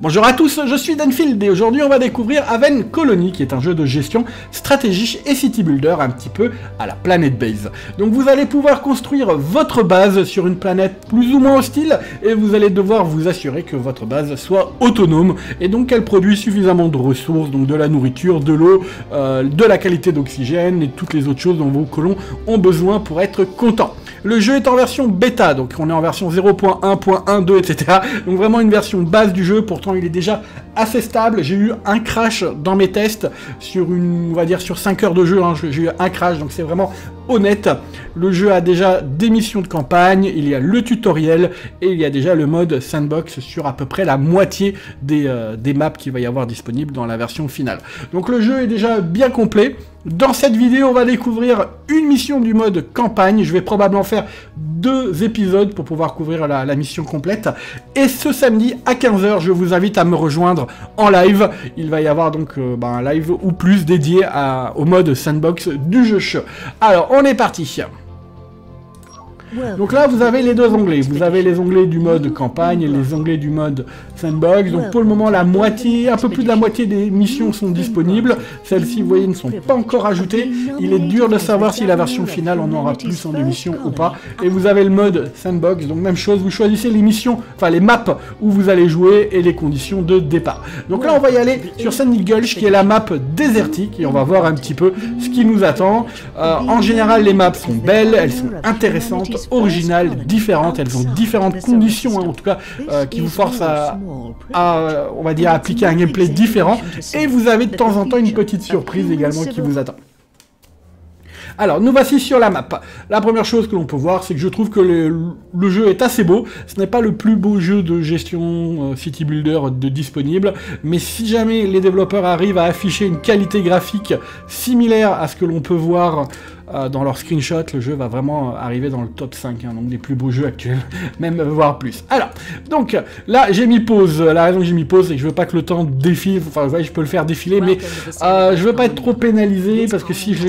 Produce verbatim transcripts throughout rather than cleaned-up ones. Bonjour à tous, je suis Danfield et aujourd'hui on va découvrir Aven Colony qui est un jeu de gestion, stratégie et city builder un petit peu à la Planetbase. Donc vous allez pouvoir construire votre base sur une planète plus ou moins hostile et vous allez devoir vous assurer que votre base soit autonome et donc qu'elle produise suffisamment de ressources, donc de la nourriture, de l'eau, euh, de la qualité d'oxygène et toutes les autres choses dont vos colons ont besoin pour être contents. Le jeu est en version bêta, donc on est en version zéro point un point un point deux, et cetera. Donc vraiment une version base du jeu, pourtant il est déjà assez stable. J'ai eu un crash dans mes tests, sur une, on va dire sur cinq heures de jeu, hein, j'ai eu un crash, donc c'est vraiment honnête. Le jeu a déjà des missions de campagne, il y a le tutoriel, et il y a déjà le mode sandbox sur à peu près la moitié des, euh, des maps qu'il va y avoir disponible dans la version finale. Donc le jeu est déjà bien complet. Dans cette vidéo, on va découvrir une mission du mode campagne. Je vais probablement faire deux épisodes pour pouvoir couvrir la, la mission complète. Et ce samedi à quinze heures, je vous invite à me rejoindre en live. Il va y avoir donc euh, bah, un live ou plus dédié à, au mode sandbox du jeu. Alors, on est parti. Donc là, vous avez les deux onglets. Vous avez les onglets du mode campagne et les onglets du mode sandbox. Donc pour le moment, la moitié, un peu plus de la moitié des missions sont disponibles. Celles-ci, vous voyez, ne sont pas encore ajoutées. Il est dur de savoir si la version finale en aura plus en émission ou pas. Et vous avez le mode sandbox. Donc même chose, vous choisissez les missions, enfin les maps où vous allez jouer et les conditions de départ. Donc là, on va y aller sur Sandy Gulch, qui est la map désertique. Et on va voir un petit peu ce qui nous attend. Euh, en général, les maps sont belles, elles sont intéressantes, originales, différentes, elles ont différentes conditions, hein, en tout cas, euh, qui vous forcent à, à, on va dire, à appliquer un gameplay différent, et vous avez de temps en temps une petite surprise également qui vous attend. Alors, nous voici sur la map. La première chose que l'on peut voir, c'est que je trouve que le, le jeu est assez beau. Ce n'est pas le plus beau jeu de gestion euh, City Builder de disponible, mais si jamais les développeurs arrivent à afficher une qualité graphique similaire à ce que l'on peut voir euh, dans leurs screenshots, le jeu va vraiment arriver dans le top cinq, hein, donc des plus beaux jeux actuels, même voire plus. Alors, donc, là, j'ai mis pause. La raison que j'ai mis pause, c'est que je veux pas que le temps défile. Enfin, ouais, je peux le faire défiler, mais euh, je veux pas être trop pénalisé, parce que si je...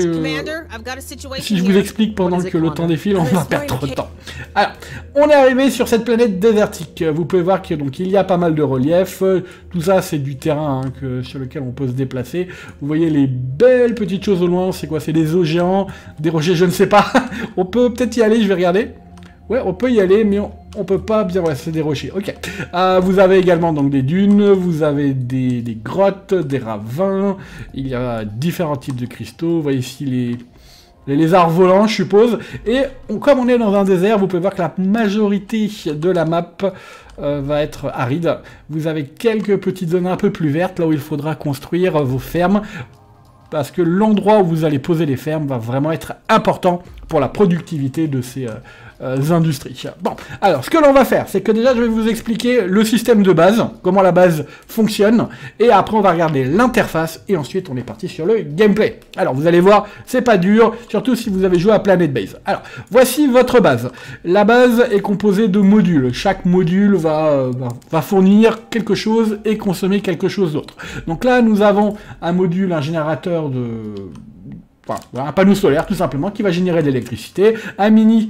Si je vous explique pendant que le temps défile, on va perdre trop de temps. Alors, on est arrivé sur cette planète désertique. Vous pouvez voir qu'il y a pas mal de relief. Tout ça, c'est du terrain, hein, que, sur lequel on peut se déplacer. Vous voyez les belles petites choses au loin. C'est quoi? C'est des eaux géants, des rochers, je ne sais pas. On peut peut-être y aller, je vais regarder. Ouais, on peut y aller, mais on... On peut pas bien, voilà, c'est des rochers, ok. Euh, vous avez également donc des dunes, vous avez des, des grottes, des ravins, il y a différents types de cristaux, vous voyez ici les, les lézards volants, je suppose, et on, comme on est dans un désert, vous pouvez voir que la majorité de la map euh, va être aride. Vous avez quelques petites zones un peu plus vertes, là où il faudra construire vos fermes, parce que l'endroit où vous allez poser les fermes va vraiment être important pour la productivité de ces... Euh, industries. Bon, alors ce que l'on va faire, c'est que déjà je vais vous expliquer le système de base, comment la base fonctionne, et après on va regarder l'interface, et ensuite on est parti sur le gameplay. Alors vous allez voir, c'est pas dur, surtout si vous avez joué à Planetbase. Alors, voici votre base. La base est composée de modules. Chaque module va, va, va fournir quelque chose et consommer quelque chose d'autre. Donc là, nous avons un module, un générateur de... Enfin, un panneau solaire, tout simplement, qui va générer de l'électricité. Un mini...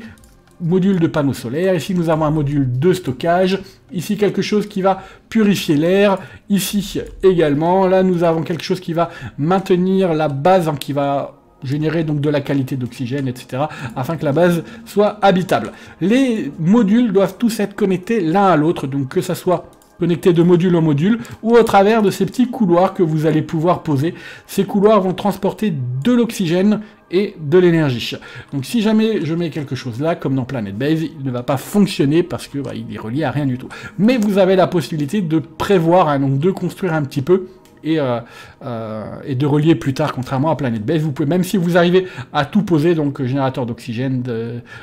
module de panneaux solaires, ici nous avons un module de stockage, ici quelque chose qui va purifier l'air, ici également, là nous avons quelque chose qui va maintenir la base, hein, qui va générer donc de la qualité d'oxygène, et cetera, afin que la base soit habitable. Les modules doivent tous être connectés l'un à l'autre, donc que ça soit connecté de module en module, ou au travers de ces petits couloirs que vous allez pouvoir poser. Ces couloirs vont transporter de l'oxygène et de l'énergie. Donc si jamais je mets quelque chose là, comme dans Planetbase, il ne va pas fonctionner parce que bah, il est relié à rien du tout. Mais vous avez la possibilité de prévoir, hein, donc de construire un petit peu et, euh, euh, et de relier plus tard, contrairement à Planetbase. Vous pouvez, même si vous arrivez à tout poser, donc générateur d'oxygène,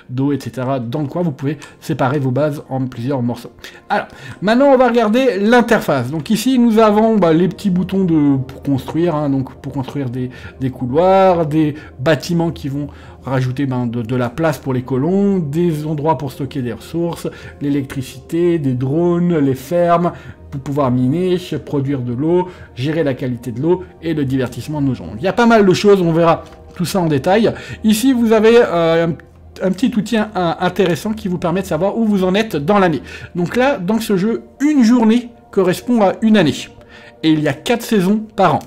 d'eau, et cetera, dans le coin, vous pouvez séparer vos bases en plusieurs morceaux. Alors, maintenant on va regarder l'interface. Donc ici, nous avons bah, les petits boutons de, pour construire, hein, donc pour construire des, des couloirs, des bâtiments qui vont rajouter ben, de, de la place pour les colons, des endroits pour stocker des ressources, l'électricité, des drones, les fermes, pour pouvoir miner, produire de l'eau, gérer la qualité de l'eau et le divertissement de nos gens. Il y a pas mal de choses, on verra tout ça en détail. Ici, vous avez euh, un, un petit outil un, intéressant qui vous permet de savoir où vous en êtes dans l'année. Donc là, dans ce jeu, une journée correspond à une année. Et il y a quatre saisons par an.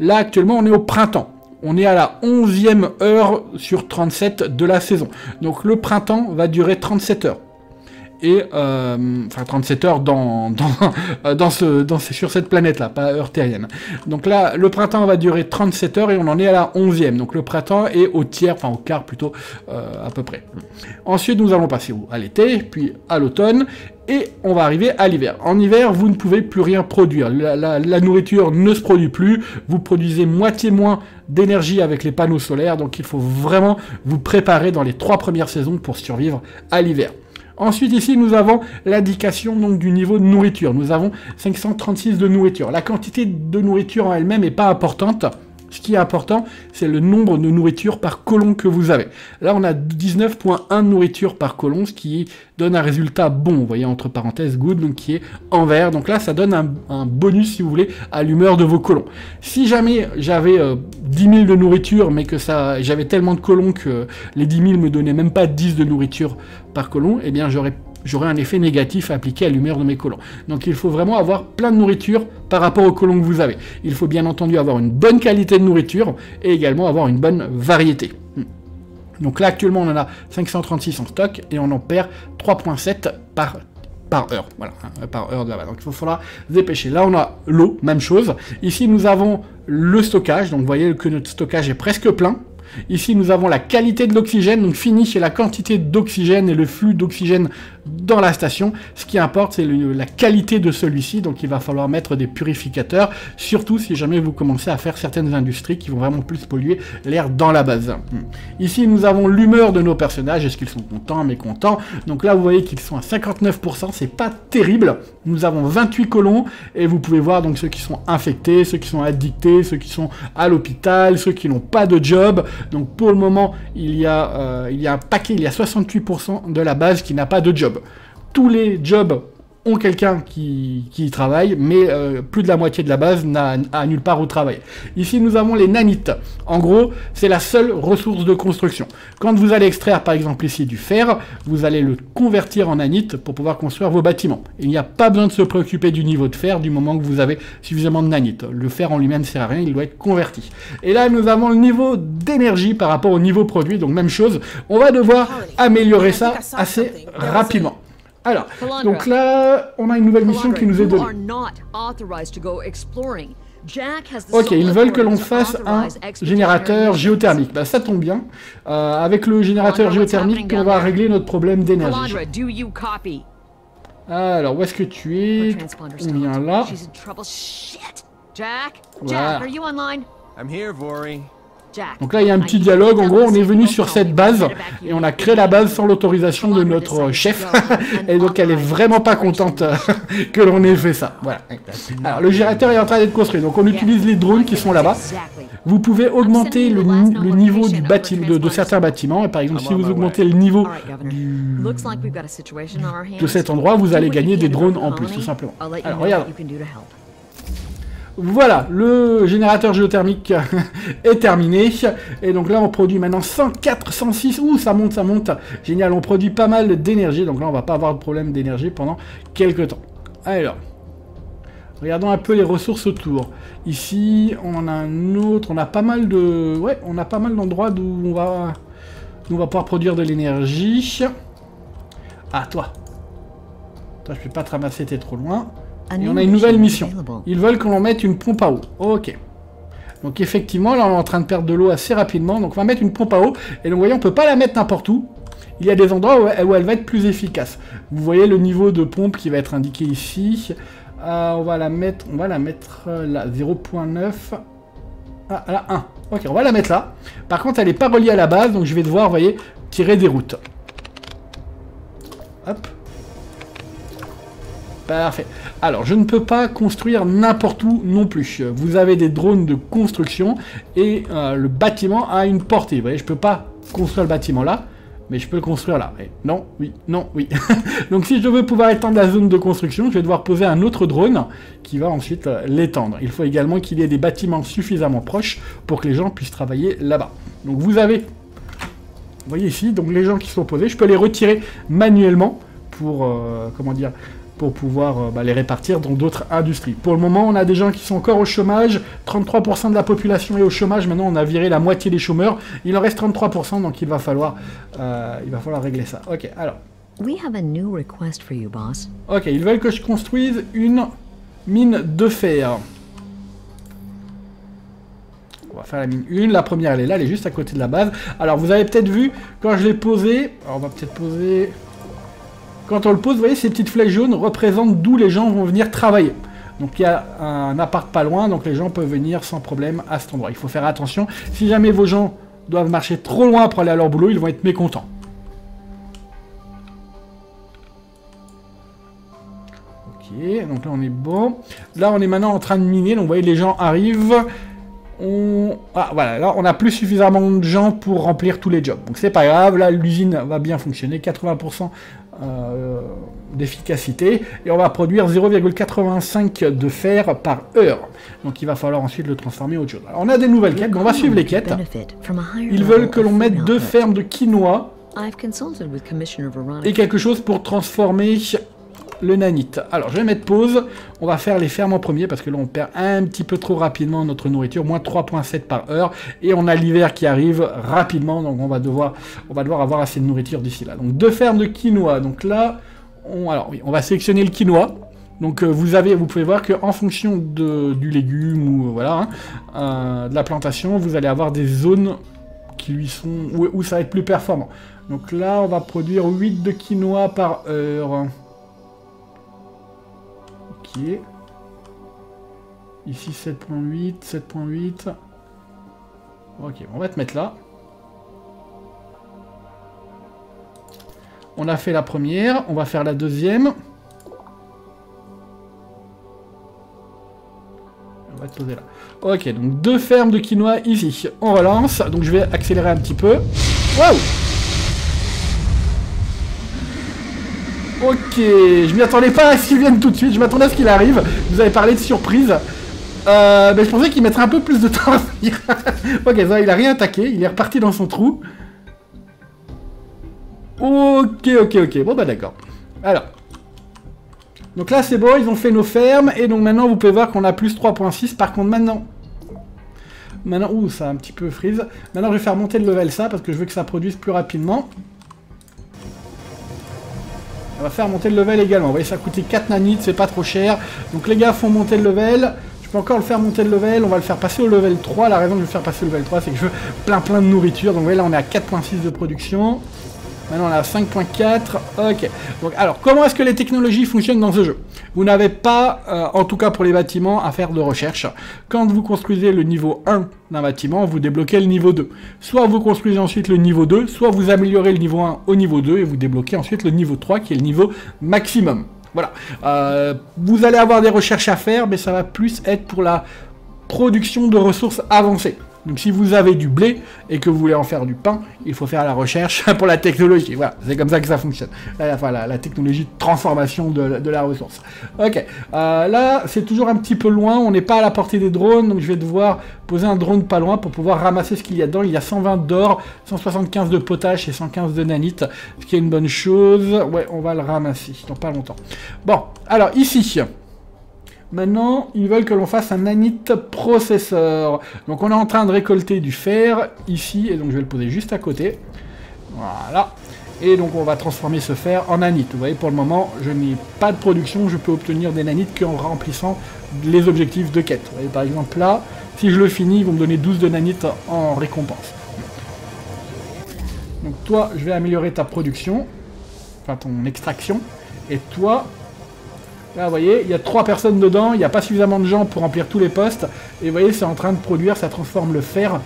Là, actuellement, on est au printemps. On est à la onzième heure sur trente-sept de la saison. Donc le printemps va durer trente-sept heures. Et, euh, enfin, trente-sept heures dans, dans, dans ce, dans ce, sur cette planète-là, pas heure terrienne. Donc là, le printemps va durer trente-sept heures et on en est à la onzième. Donc le printemps est au tiers, enfin au quart plutôt, euh, à peu près. Ensuite, nous allons passer à l'été, puis à l'automne, et on va arriver à l'hiver. En hiver, vous ne pouvez plus rien produire. La, la, la nourriture ne se produit plus. Vous produisez moitié moins d'énergie avec les panneaux solaires. Donc il faut vraiment vous préparer dans les trois premières saisons pour survivre à l'hiver. Ensuite, ici, nous avons l'indication donc du niveau de nourriture. Nous avons cinq cent trente-six de nourriture. La quantité de nourriture en elle-même n'est pas importante. Ce qui est important, c'est le nombre de nourriture par colon que vous avez. Là, on a dix-neuf virgule un nourriture par colon, ce qui donne un résultat bon. Vous voyez, entre parenthèses, good, donc qui est en vert. Donc là, ça donne un, un bonus, si vous voulez, à l'humeur de vos colons. Si jamais j'avais euh, dix mille de nourriture, mais que ça, j'avais tellement de colons que euh, les dix mille me donnaient même pas dix de nourriture par colon, eh bien, j'aurais j'aurai un effet négatif appliqué à l'humeur de mes colons. Donc il faut vraiment avoir plein de nourriture par rapport aux colons que vous avez. Il faut bien entendu avoir une bonne qualité de nourriture et également avoir une bonne variété. Donc là actuellement on en a cinq cent trente-six en stock et on en perd trois virgule sept par par heure. Voilà, hein, par heure de là-bas. Donc il faudra se dépêcher. Là on a l'eau, même chose. Ici nous avons le stockage, donc vous voyez que notre stockage est presque plein. Ici, nous avons la qualité de l'oxygène, donc fini chez la quantité d'oxygène et le flux d'oxygène dans la station. Ce qui importe, c'est la qualité de celui-ci, donc il va falloir mettre des purificateurs, surtout si jamais vous commencez à faire certaines industries qui vont vraiment plus polluer l'air dans la base. Ici, nous avons l'humeur de nos personnages, est-ce qu'ils sont contents, mécontents. Donc là, vous voyez qu'ils sont à cinquante-neuf pour cent, c'est pas terrible. Nous avons vingt-huit colons, et vous pouvez voir donc ceux qui sont infectés, ceux qui sont addictés, ceux qui sont à l'hôpital, ceux qui n'ont pas de job. Donc pour le moment, il y a, euh, il y a un paquet, il y a soixante-huit pour cent de la base qui n'a pas de job. Tous les jobs ont quelqu'un qui, qui travaille, mais euh, plus de la moitié de la base n'a nulle part où travailler. Ici, nous avons les nanites. En gros, c'est la seule ressource de construction. Quand vous allez extraire, par exemple ici, du fer, vous allez le convertir en nanite pour pouvoir construire vos bâtiments. Il n'y a pas besoin de se préoccuper du niveau de fer du moment que vous avez suffisamment de nanites. Le fer en lui-même ne sert à rien, il doit être converti. Et là, nous avons le niveau d'énergie par rapport au niveau produit, donc même chose. On va devoir améliorer ça assez rapidement. Alors, donc là, on a une nouvelle mission qui nous est donnée. Ok, ils veulent que l'on fasse un générateur géothermique. Bah, ça tombe bien. Euh, avec le générateur géothermique, on va régler notre problème d'énergie. Alors, où est-ce que tu es? On vient là. Voilà. Donc là, il y a un petit dialogue. En gros, on est venu sur cette base et on a créé la base sans l'autorisation de notre chef. Et donc, elle est vraiment pas contente que l'on ait fait ça. Voilà. Alors, le générateur est en train d'être construit. Donc, on utilise les drones qui sont là-bas. Vous pouvez augmenter le, ni le niveau du bâtiment, de, de certains bâtiments. Et par exemple, si vous augmentez le niveau du, de cet endroit, vous allez gagner des drones en plus, tout simplement. Alors, regardez. Voilà, le générateur géothermique est terminé. Et donc là, on produit maintenant cent quatre, cent six. Ouh, ça monte, ça monte. Génial, on produit pas mal d'énergie. Donc là, on va pas avoir de problème d'énergie pendant quelques temps. Alors, regardons un peu les ressources autour. Ici, on en a un autre. On a pas mal de... Ouais, on a pas mal d'endroits d'où on va... on va pouvoir produire de l'énergie. Ah, toi. Toi, je peux pas te ramasser, t'es trop loin. Et on a une nouvelle mission. Ils veulent qu'on mette une pompe à eau. Ok. Donc effectivement, là on est en train de perdre de l'eau assez rapidement. Donc on va mettre une pompe à eau. Et donc vous voyez, on ne peut pas la mettre n'importe où. Il y a des endroits où elle, où elle va être plus efficace. Vous voyez le niveau de pompe qui va être indiqué ici. Euh, on va la mettre, on va la mettre là, zéro virgule neuf. Ah, là, un. Ok, on va la mettre là. Par contre, elle n'est pas reliée à la base. Donc je vais devoir, vous voyez, tirer des routes. Hop. Parfait. Alors, je ne peux pas construire n'importe où non plus. Vous avez des drones de construction et euh, le bâtiment a une portée. Vous voyez, je peux pas construire le bâtiment là, mais je peux le construire là. Et non, oui, non, oui. Donc, si je veux pouvoir étendre la zone de construction, je vais devoir poser un autre drone qui va ensuite euh, l'étendre. Il faut également qu'il y ait des bâtiments suffisamment proches pour que les gens puissent travailler là-bas. Donc, vous avez, vous voyez ici, donc les gens qui sont posés, je peux les retirer manuellement pour, euh, comment dire... pour pouvoir euh, bah, les répartir dans d'autres industries. Pour le moment, on a des gens qui sont encore au chômage. trente-trois pour cent de la population est au chômage. Maintenant, on a viré la moitié des chômeurs. Il en reste trente-trois pour cent, donc il va falloir, euh, il va falloir régler ça. Ok, alors. We have a new request for you, boss. Ok, ils veulent que je construise une mine de fer. On va faire la mine une. La première, elle est là. Elle est juste à côté de la base. Alors, vous avez peut-être vu, quand je l'ai posée... Alors, on va peut-être poser... Quand on le pose, vous voyez, ces petites flèches jaunes représentent d'où les gens vont venir travailler. Donc, il y a un appart pas loin. Donc, les gens peuvent venir sans problème à cet endroit. Il faut faire attention. Si jamais vos gens doivent marcher trop loin pour aller à leur boulot, ils vont être mécontents. Ok, donc là on est bon. Là on est maintenant en train de miner, donc vous voyez les gens arrivent. On... Ah voilà, là on n'a plus suffisamment de gens pour remplir tous les jobs. Donc c'est pas grave, là l'usine va bien fonctionner, quatre-vingts pour cent euh, d'efficacité. Et on va produire zéro virgule quatre-vingt-cinq de fer par heure. Donc il va falloir ensuite le transformer en autre chose. Alors on a des nouvelles quêtes, on va suivre les quêtes. Ils veulent que l'on mette deux fermes de quinoa et quelque chose pour transformer... le nanite. Alors je vais mettre pause, on va faire les fermes en premier parce que là on perd un petit peu trop rapidement notre nourriture, moins trois virgule sept par heure, et on a l'hiver qui arrive rapidement, donc on va devoir on va devoir avoir assez de nourriture d'ici là. Donc deux fermes de quinoa, donc là on, alors, oui, on va sélectionner le quinoa, donc euh, vous avez, vous pouvez voir qu'en fonction de, du légume ou euh, voilà, hein, euh, de la plantation, vous allez avoir des zones qui lui sont, où, où ça va être plus performant. Donc là on va produire huit de quinoa par heure. Ici sept virgule huit, sept virgule huit. Ok, on va te mettre là. On a fait la première, on va faire la deuxième. On va te poser là. Ok, donc deux fermes de quinoa ici. On relance, donc je vais accélérer un petit peu. Waouh! Ok, je m'y attendais pas à ce qu'il vienne tout de suite, je m'attendais à ce qu'il arrive. Vous avez parlé de surprise. Euh, ben je pensais qu'il mettrait un peu plus de temps à venir. Ok, ça, il a rien attaqué, il est reparti dans son trou. Ok, ok, ok, bon bah d'accord. Alors. Donc là c'est bon, ils ont fait nos fermes, et donc maintenant vous pouvez voir qu'on a plus trois virgule six, par contre maintenant... Maintenant, ouh, ça a un petit peu freeze. Maintenant je vais faire monter le level ça, parce que je veux que ça produise plus rapidement. On va faire monter le level également. Vous voyez, ça coûtait quatre nanites, c'est pas trop cher. Donc les gars font monter le level. Je peux encore le faire monter le level. On va le faire passer au level trois. La raison de le faire passer au level trois, c'est que je veux plein plein de nourriture. Donc vous voyez, là on est à quatre virgule six de production. Maintenant on est à cinq virgule quatre. Ok. Donc alors, comment est-ce que les technologies fonctionnent dans ce jeu? Vous n'avez pas, euh, en tout cas pour les bâtiments, à faire de recherche. Quand vous construisez le niveau un d'un bâtiment, vous débloquez le niveau deux. Soit vous construisez ensuite le niveau deux, soit vous améliorez le niveau un au niveau deux et vous débloquez ensuite le niveau trois qui est le niveau maximum. Voilà. Euh, vous allez avoir des recherches à faire, mais ça va plus être pour la production de ressources avancées. Donc si vous avez du blé et que vous voulez en faire du pain, il faut faire la recherche pour la technologie. Voilà, c'est comme ça que ça fonctionne. Enfin, la, la technologie de transformation de, de la ressource. Ok, euh, là c'est toujours un petit peu loin, on n'est pas à la portée des drones, donc je vais devoir poser un drone pas loin pour pouvoir ramasser ce qu'il y a dedans. Il y a cent vingt d'or, cent soixante-quinze de potache et cent quinze de nanite, ce qui est une bonne chose. Ouais, on va le ramasser dans pas longtemps. Bon, alors ici... Maintenant, ils veulent que l'on fasse un nanite processeur. Donc on est en train de récolter du fer ici, et donc je vais le poser juste à côté. Voilà. Et donc on va transformer ce fer en nanite. Vous voyez, pour le moment, je n'ai pas de production, je peux obtenir des nanites qu'en remplissant les objectifs de quête. Vous voyez, par exemple là, si je le finis, ils vont me donner douze de nanites en récompense. Donc toi, je vais améliorer ta production, enfin ton extraction, et toi... Là, vous voyez, il y a trois personnes dedans, il n'y a pas suffisamment de gens pour remplir tous les postes. Et vous voyez, c'est en train de produire, ça transforme le fer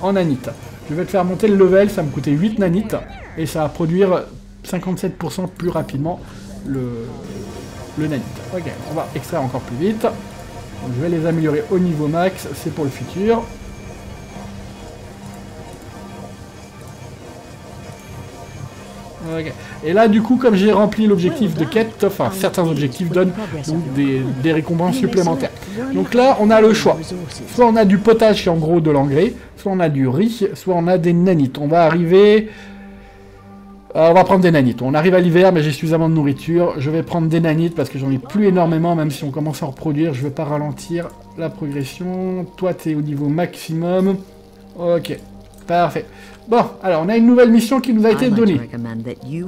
en nanite. Je vais te faire monter le level, ça me coûtait huit nanites. Et ça va produire cinquante-sept pour cent plus rapidement le, le nanite. Ok, on va extraire encore plus vite. Donc, je vais les améliorer au niveau max, c'est pour le futur. Okay. Et là, du coup, comme j'ai rempli l'objectif de quête, enfin, certains objectifs donnent donc, des, des récompenses supplémentaires. Donc là, on a le choix. Soit on a du potage, qui est en gros de l'engrais, soit on a du riz, soit on a des nanites. On va arriver... Euh, on va prendre des nanites. On arrive à l'hiver, mais j'ai suffisamment de nourriture. Je vais prendre des nanites parce que j'en ai plus énormément, même si on commence à en reproduire. Je ne veux pas ralentir la progression. Toi, tu es au niveau maximum. Ok, parfait. Bon, alors on a une nouvelle mission qui nous a été donnée. Ils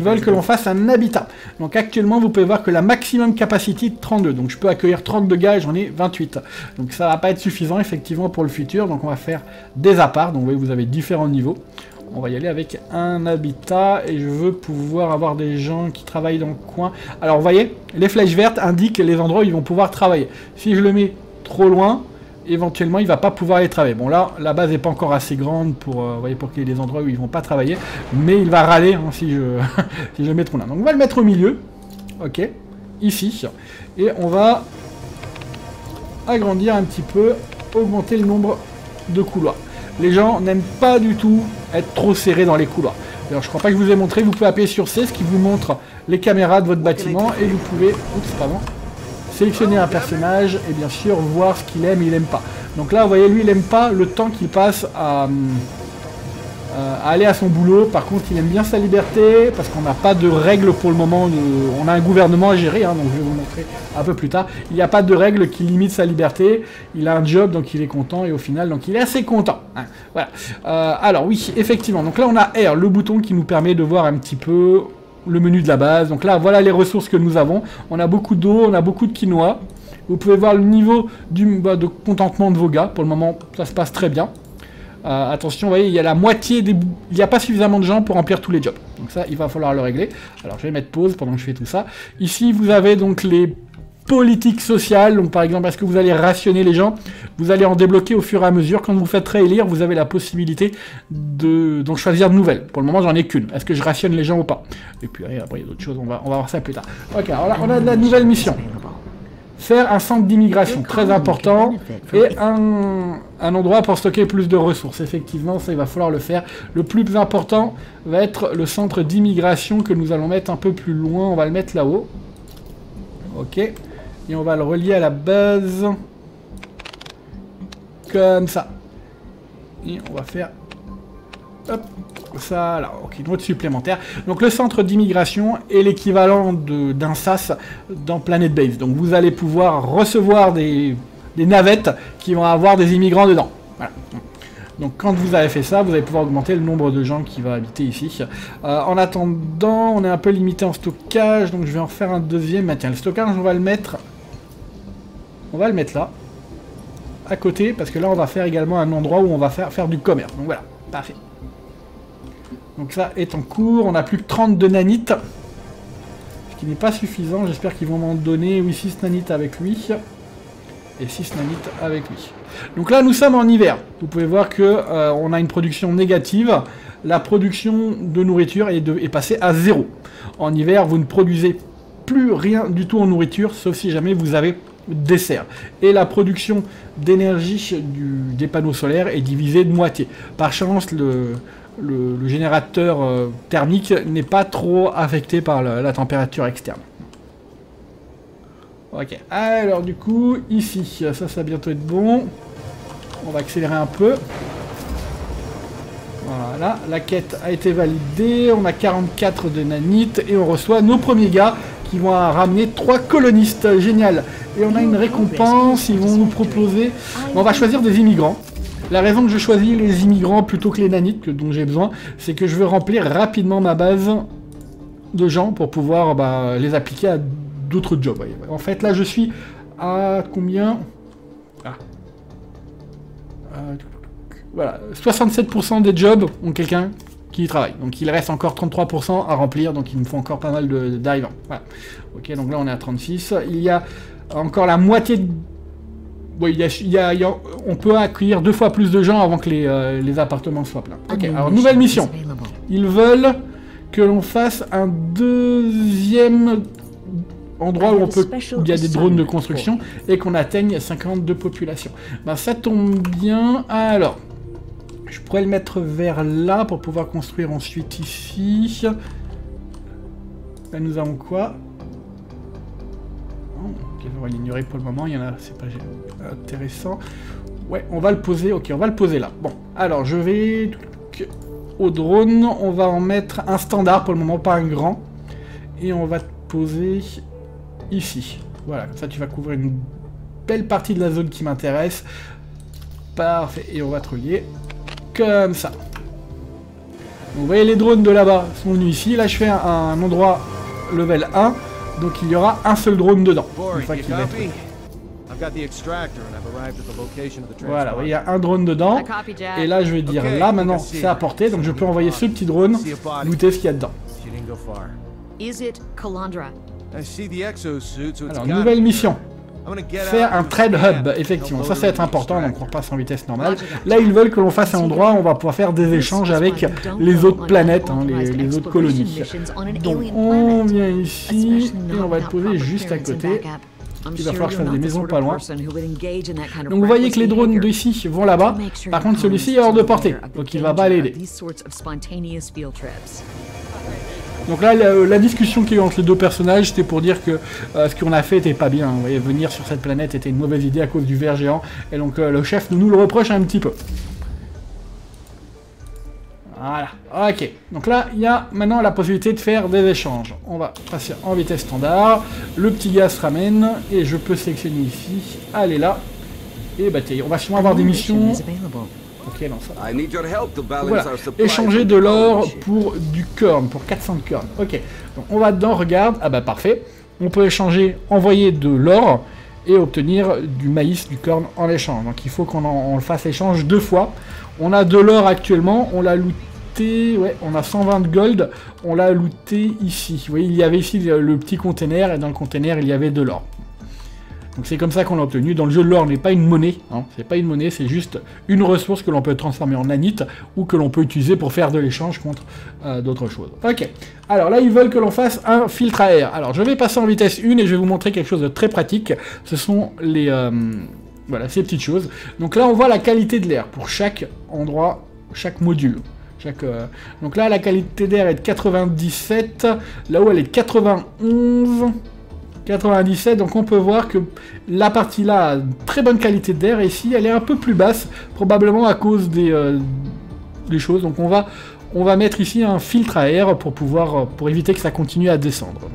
veulent que l'on fasse un habitat. Donc actuellement, vous pouvez voir que la maximum capacity trente-deux. Donc je peux accueillir trente-deux gars et j'en ai vingt-huit. Donc ça va pas être suffisant effectivement pour le futur. Donc on va faire des apparts. Donc vous voyez, vous avez différents niveaux. On va y aller avec un habitat et je veux pouvoir avoir des gens qui travaillent dans le coin. Alors vous voyez, les flèches vertes indiquent les endroits où ils vont pouvoir travailler. Si je le mets trop loin, éventuellement il va pas pouvoir les travailler. Bon là, la base n'est pas encore assez grande pour, euh, vous voyez, pour qu'il y ait des endroits où ils vont pas travailler. Mais il va râler hein, si, je... si je le mets trop loin. Donc on va le mettre au milieu. Ok, ici. Et on va agrandir un petit peu, augmenter le nombre de couloirs. Les gens n'aiment pas du tout être trop serrés dans les couloirs. Alors je crois pas que je vous ai montré, vous pouvez appuyer sur C, ce qui vous montre les caméras de votre bâtiment, et vous pouvez, oups, pardon, sélectionner un personnage, et bien sûr voir ce qu'il aime et il aime pas. Donc là, vous voyez, lui, il aime pas le temps qu'il passe à, à aller à son boulot. Par contre, il aime bien sa liberté, parce qu'on n'a pas de règles pour le moment. De... On a un gouvernement à gérer, hein, donc je vais vous montrer un peu plus tard. Il n'y a pas de règles qui limitent sa liberté. Il a un job, donc il est content, et au final, donc il est assez content. Hein. Voilà. Euh, alors oui, effectivement. Donc là, on a R, le bouton qui nous permet de voir un petit peu le menu de la base. Donc là, voilà les ressources que nous avons. On a beaucoup d'eau, on a beaucoup de quinoa. Vous pouvez voir le niveau du, bah, de contentement de vos gars. Pour le moment, ça se passe très bien. Euh, attention, vous voyez, il y a la moitié des... Il n'y a pas suffisamment de gens pour remplir tous les jobs. Donc ça, il va falloir le régler. Alors, je vais mettre pause pendant que je fais tout ça. Ici, vous avez donc les politiques sociales. Donc, par exemple, est-ce que vous allez rationner les gens? Vous allez en débloquer au fur et à mesure. Quand vous faites réélire, vous avez la possibilité de donc choisir de nouvelles. Pour le moment, j'en ai qu'une. Est-ce que je rationne les gens ou pas? Et puis, allez, après, il y a d'autres choses. On va, on va voir ça plus tard. Ok, alors là, on a de la nouvelle mission. Faire un centre d'immigration, très important, et un, un endroit pour stocker plus de ressources. Effectivement, ça, il va falloir le faire. Le plus important va être le centre d'immigration que nous allons mettre un peu plus loin. On va le mettre là-haut. Ok. Et on va le relier à la base. Comme ça. Et on va faire... Hop. Ça, là, ok, une autre supplémentaire. Donc le centre d'immigration est l'équivalent d'un sas dans Planetbase. Donc vous allez pouvoir recevoir des, des navettes qui vont avoir des immigrants dedans. Voilà. Donc quand vous avez fait ça, vous allez pouvoir augmenter le nombre de gens qui vont habiter ici. Euh, en attendant, on est un peu limité en stockage, donc je vais en faire un deuxième. Ah, tiens, le stockage, on va le mettre... On va le mettre là, à côté, parce que là, on va faire également un endroit où on va faire, faire du commerce. Donc voilà, parfait. Donc ça est en cours, on a plus que trente-deux nanites, ce qui n'est pas suffisant, j'espère qu'ils vont m'en donner, oui, six nanites avec lui, et six nanites avec lui. Donc là nous sommes en hiver, vous pouvez voir que euh, on a une production négative, la production de nourriture est, de, est passée à zéro. En hiver vous ne produisez plus rien du tout en nourriture, sauf si jamais vous avez des serres. Et la production d'énergie des panneaux solaires est divisée de moitié. Par chance le... Le, le générateur euh, thermique n'est pas trop affecté par la, la température externe. Ok, alors du coup, ici, ça, ça va bientôt être bon. On va accélérer un peu. Voilà, la quête a été validée. On a quarante-quatre de nanites et on reçoit nos premiers gars qui vont ramener trois colonistes. Génial. Et on a une récompense, ils vont nous proposer... Bon, on va choisir des immigrants. La raison que je choisis les immigrants plutôt que les nanites que, dont j'ai besoin, c'est que je veux remplir rapidement ma base de gens pour pouvoir bah, les appliquer à d'autres jobs. Ouais. En fait, là, je suis à combien ah. euh, Voilà, soixante-sept pour cent des jobs ont quelqu'un qui y travaille. Donc, il reste encore trente-trois pour cent à remplir, donc il me faut encore pas mal d'arrivants. Voilà. Ok, donc là, on est à trente-six. Il y a encore la moitié de... Bon, il y a, il y a, il y a, on peut accueillir deux fois plus de gens avant que les, euh, les appartements soient pleins. Ok, alors nouvelle mission. Ils veulent que l'on fasse un deuxième endroit où, on peut, où il y a des drones de construction et qu'on atteigne cinquante-deux populations. Ben, ça tombe bien. Alors, je pourrais le mettre vers là pour pouvoir construire ensuite ici. Là, nous avons quoi ? Okay, on va l'ignorer pour le moment, il y en a, c'est pas intéressant. Ouais, on va le poser, ok, on va le poser là. Bon, alors je vais au drone. On va en mettre un standard pour le moment, pas un grand. Et on va te poser ici. Voilà, comme ça tu vas couvrir une belle partie de la zone qui m'intéresse. Parfait, et on va te relier comme ça. Vous voyez les drones de là-bas sont venus ici. Là je fais un, un endroit level un, donc il y aura un seul drone dedans. Une fois qu'il va être... Voilà, il y a un drone dedans. Et là je vais dire là maintenant c'est à portée, donc je peux envoyer ce petit drone goûter ce qu'il y a dedans. Alors nouvelle mission. Faire un trade hub, effectivement, ça, ça va être important, donc on repasse en vitesse normale. Là, ils veulent que l'on fasse un endroit où on va pouvoir faire des échanges avec les autres planètes, hein, les, les autres colonies. Donc, on vient ici, et on va être posé juste à côté. Il va falloir que je fasse des maisons pas loin. Donc, vous voyez que les drones d'ici vont là-bas, par contre, celui-ci est hors de portée, donc il va pas l'aider. Donc là, la, la discussion qu'il y a eu entre les deux personnages, c'était pour dire que euh, ce qu'on a fait était pas bien. Vous voyez, venir sur cette planète était une mauvaise idée à cause du ver géant. Et donc euh, le chef nous, nous le reproche un petit peu. Voilà. Ok. Donc là, il y a maintenant la possibilité de faire des échanges. On va passer en vitesse standard. Le petit gars se ramène. Et je peux sélectionner ici. Allez là. Et bah on va sûrement avoir des missions... Ok, non, ça. Voilà. Échanger de l'or pour du corn, pour quatre cents corn. Ok, donc on va dedans, regarde. Ah bah parfait. On peut échanger, envoyer de l'or et obtenir du maïs, du corn en échange. Donc il faut qu'on le fasse échange deux fois. On a de l'or actuellement, on l'a looté, ouais, on a cent vingt gold, on l'a looté ici. Vous voyez, il y avait ici le petit container et dans le container il y avait de l'or. Donc c'est comme ça qu'on l'a obtenu. Dans le jeu, l'or n'est pas une monnaie, hein. C'est pas une monnaie, c'est juste une ressource que l'on peut transformer en nanite ou que l'on peut utiliser pour faire de l'échange contre euh, d'autres choses. Ok, alors là ils veulent que l'on fasse un filtre à air. Alors je vais passer en vitesse un et je vais vous montrer quelque chose de très pratique. Ce sont les, euh, voilà, ces petites choses. Donc là on voit la qualité de l'air pour chaque endroit, chaque module. Chaque, euh... Donc là la qualité d'air est de quatre-vingt-dix-sept, là-haut elle est de quatre-vingt-onze... quatre-vingt-dix-sept, donc on peut voir que la partie là a une très bonne qualité d'air, et ici elle est un peu plus basse, probablement à cause des, euh, des choses. Donc on va, on va mettre ici un filtre à air pour pouvoir, pour éviter que ça continue à descendre. Donc,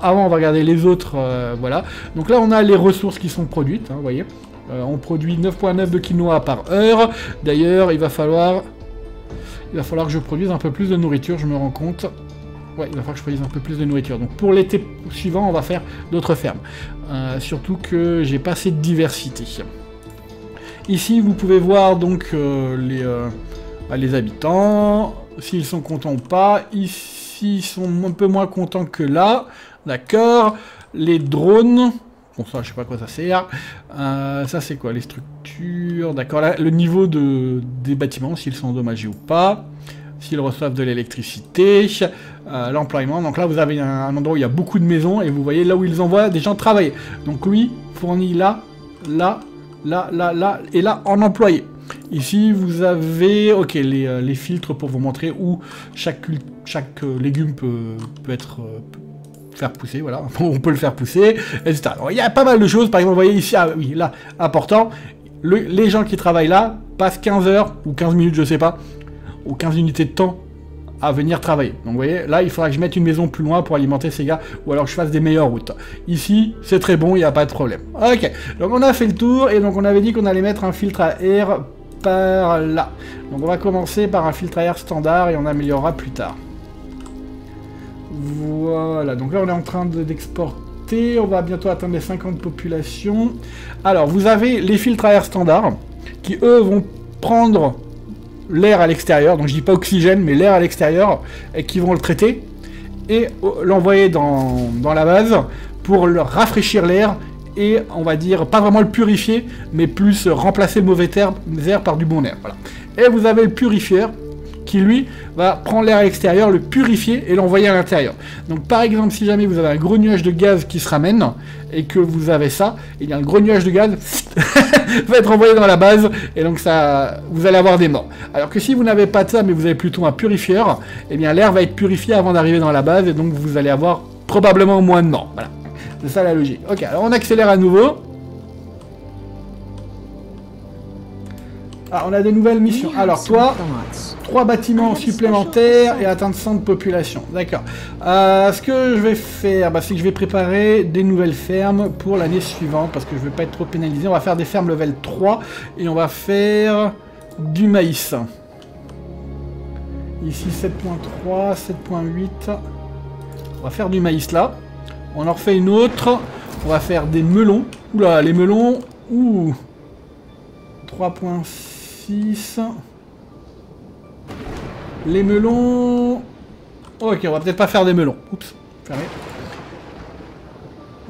avant on va regarder les autres, euh, voilà. Donc là on a les ressources qui sont produites, vous hein, voyez. Euh, on produit neuf virgule neuf de quinoa par heure, d'ailleurs il va falloir, il va falloir que je produise un peu plus de nourriture, je me rends compte. Ouais, il va falloir que je produise un peu plus de nourriture. Donc pour l'été suivant, on va faire d'autres fermes. Euh, surtout que j'ai pas assez de diversité. Ici, vous pouvez voir donc euh, les, euh, bah, les habitants, s'ils sont contents ou pas. Ici, ils sont un peu moins contents que là. D'accord. Les drones. Bon, ça, je sais pas à quoi ça sert. Euh, ça, c'est quoi? Les structures. D'accord. Le niveau de, des bâtiments, s'ils sont endommagés ou pas. S'ils reçoivent de l'électricité, euh, l'employement. Donc là, vous avez un, un endroit où il y a beaucoup de maisons, et vous voyez là où ils envoient des gens travailler. Donc lui, fournit là, là, là, là, là, et là, en employé. Ici, vous avez ok les, euh, les filtres pour vous montrer où chaque, chaque euh, légume peut, peut être... Euh, peut faire pousser, voilà, on peut le faire pousser, et cetera. Alors, il y a pas mal de choses. Par exemple, vous voyez ici, ah oui, là, important, le, les gens qui travaillent là passent quinze heures, ou quinze minutes, je sais pas, ou quinze unités de temps à venir travailler. Donc vous voyez, là il faudra que je mette une maison plus loin pour alimenter ces gars, ou alors que je fasse des meilleures routes. Ici, c'est très bon, il n'y a pas de problème. Ok, donc on a fait le tour, et donc on avait dit qu'on allait mettre un filtre à air par là. Donc on va commencer par un filtre à air standard, et on améliorera plus tard. Voilà, donc là on est en train d'exporter, on va bientôt atteindre les cinquante populations. Alors, vous avez les filtres à air standard, qui eux vont prendre... l'air à l'extérieur, donc je dis pas oxygène, mais l'air à l'extérieur, et qui vont le traiter, et l'envoyer dans, dans la base, pour le rafraîchir l'air, et on va dire, pas vraiment le purifier, mais plus remplacer le mauvais air par du bon air, voilà. Et vous avez le purifieur, qui lui, va prendre l'air à l'extérieur, le purifier, et l'envoyer à l'intérieur. Donc par exemple, si jamais vous avez un gros nuage de gaz qui se ramène, et que vous avez ça, et bien le gros nuage de gaz va être envoyé dans la base, et donc ça, vous allez avoir des morts. Alors que si vous n'avez pas de ça, mais vous avez plutôt un purifieur, et bien l'air va être purifié avant d'arriver dans la base, et donc vous allez avoir probablement moins de morts. Voilà, c'est ça la logique. Ok, alors on accélère à nouveau. Ah, on a des nouvelles missions. Alors toi, trois bâtiments supplémentaires et atteindre cent de population. D'accord. Euh, ce que je vais faire, bah, c'est que je vais préparer des nouvelles fermes pour l'année suivante, parce que je ne veux pas être trop pénalisé. On va faire des fermes level trois et on va faire du maïs. Ici sept point trois, sept point huit. On va faire du maïs là. On en refait une autre. On va faire des melons. Oula, les melons. Ouh. trois point six. Les melons... Ok, on va peut-être pas faire des melons. Oups, fermé.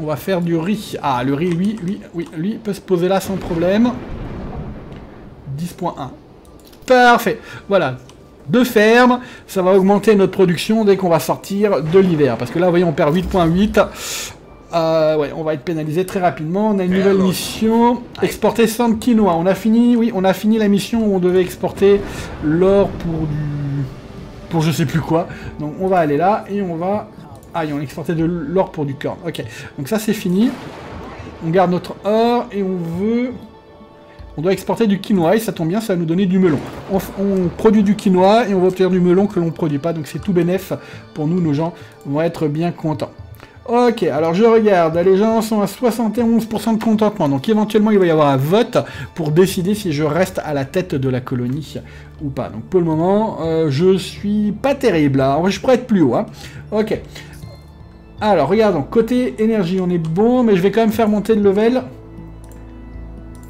On va faire du riz. Ah, le riz, oui, oui, oui, lui peut se poser là sans problème. dix point un. Parfait. Voilà. Deux fermes. Ça va augmenter notre production dès qu'on va sortir de l'hiver. Parce que là, vous voyez, on perd huit point huit. Euh, ouais, on va être pénalisé très rapidement. On a une nouvelle mission. Exporter cent quinoa. On a fini, oui, on a fini la mission où on devait exporter l'or pour du... pour je sais plus quoi. Donc on va aller là et on va... Ah, et on exportait de l'or pour du corps. Ok, donc ça c'est fini. On garde notre or et on veut... On doit exporter du quinoa et ça tombe bien, ça va nous donner du melon. On, on produit du quinoa et on va obtenir du melon que l'on ne produit pas. Donc c'est tout bénef pour nous, nos gens vont être bien contents. Ok, alors je regarde, les gens sont à soixante et onze pour cent de contentement, donc éventuellement il va y avoir un vote pour décider si je reste à la tête de la colonie ou pas. Donc pour le moment, euh, je suis pas terrible, hein. Je pourrais être plus haut. Hein. Ok, alors regardons, côté énergie on est bon, mais je vais quand même faire monter de level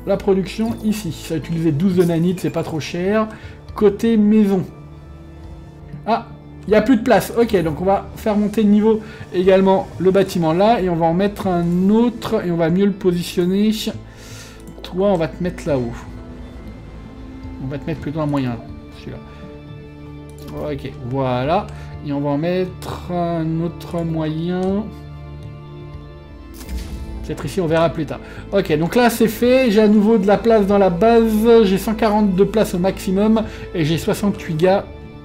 la production ici. Ça va utiliser douze de nanite, c'est pas trop cher. Côté maison. Ah! Il n'y a plus de place. Ok, donc on va faire monter de niveau également le bâtiment là. Et on va en mettre un autre. Et on va mieux le positionner. Toi, on va te mettre là-haut. On va te mettre plutôt un moyen. Celui-là. Ok, voilà. Et on va en mettre un autre moyen. Peut-être ici, on verra plus tard. Ok, donc là, c'est fait. J'ai à nouveau de la place dans la base. J'ai cent quarante-deux places au maximum. Et j'ai soixante-huit gars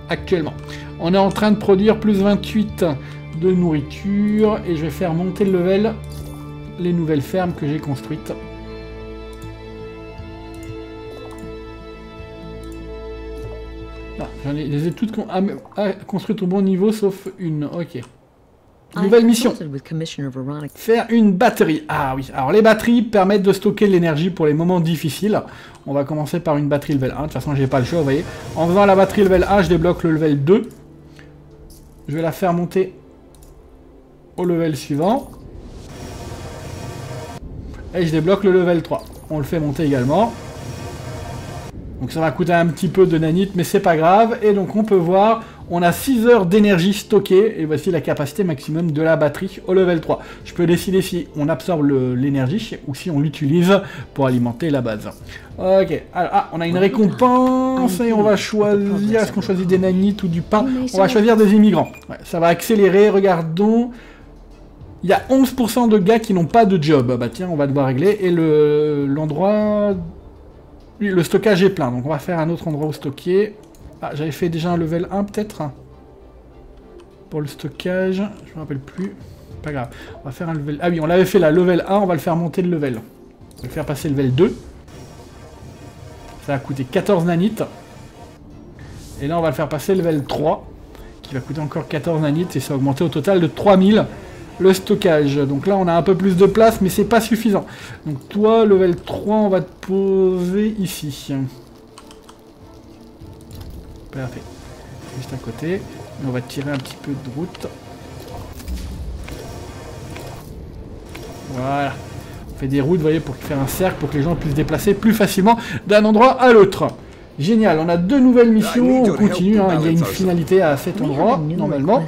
actuellement. On est en train de produire plus vingt-huit de nourriture et je vais faire monter le level les nouvelles fermes que j'ai construites. Ah, j'en ai, les ai toutes con, ah, construites au bon niveau sauf une. Ok. Nouvelle mission. Faire une batterie. Ah oui. Alors les batteries permettent de stocker l'énergie pour les moments difficiles. On va commencer par une batterie level un. De toute façon, j'ai pas le choix, vous voyez. En faisant la batterie level un, je débloque le level deux. Je vais la faire monter au level suivant. Et je débloque le level trois. On le fait monter également. Donc ça va coûter un petit peu de nanite, mais c'est pas grave. Et donc on peut voir... On a six heures d'énergie stockée et voici la capacité maximum de la batterie au level trois. Je peux décider si on absorbe l'énergie ou si on l'utilise pour alimenter la base. Ok, alors ah, on a une récompense et on va choisir, est-ce qu'on choisit des nanites ou du pain? On va choisir des immigrants. Ouais, ça va accélérer, regardons. Il y a onze pour cent de gars qui n'ont pas de job. Bah tiens, on va devoir régler. Et le l'endroit... Le stockage est plein, donc on va faire un autre endroit où stocker. Ah, j'avais fait déjà un level un peut-être pour le stockage, je me rappelle plus, pas grave. On va faire un level... Ah oui, on l'avait fait là, level un, on va le faire monter de level. On va le faire passer level deux. Ça va coûter quatorze nanites. Et là, on va le faire passer level trois, qui va coûter encore quatorze nanites, et ça va augmenter au total de trois mille le stockage. Donc là, on a un peu plus de place, mais c'est pas suffisant. Donc toi, level trois, on va te poser ici. Parfait. Juste à côté. On va tirer un petit peu de route. Voilà. On fait des routes, vous voyez, pour faire un cercle, pour que les gens puissent se déplacer plus facilement d'un endroit à l'autre. Génial. On a deux nouvelles missions. On continue. Hein. Il y a une finalité à cet endroit, normalement.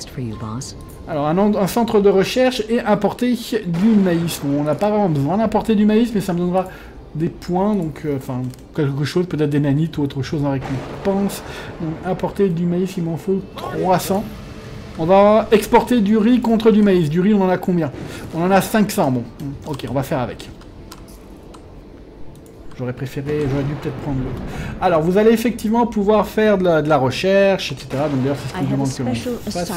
Alors, un, un centre de recherche et importer du maïs. Bon, on n'a pas vraiment besoin d'importer du maïs, mais ça me donnera... des points, donc euh, enfin quelque chose, peut-être des nanites ou autre chose en récompense. Donc importer du maïs, il m'en faut trois cents. On va exporter du riz contre du maïs. Du riz, on en a combien? On en a cinq cents, bon. Ok, on va faire avec. J'aurais préféré, j'aurais dû peut-être prendre l'autre. Alors, vous allez effectivement pouvoir faire de la, de la recherche, et cetera. Donc d'ailleurs, c'est ce que je demande que l'on fasse.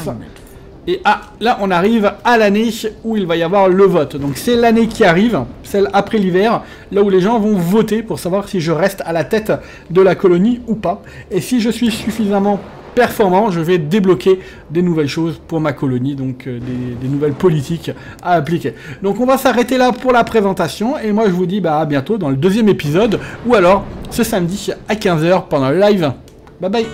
Et ah, là on arrive à l'année où il va y avoir le vote. Donc c'est l'année qui arrive, celle après l'hiver, là où les gens vont voter pour savoir si je reste à la tête de la colonie ou pas. Et si je suis suffisamment performant, je vais débloquer des nouvelles choses pour ma colonie, donc des, des nouvelles politiques à appliquer. Donc on va s'arrêter là pour la présentation, et moi je vous dis bah, à bientôt dans le deuxième épisode, ou alors ce samedi à quinze heures pendant le live. Bye bye.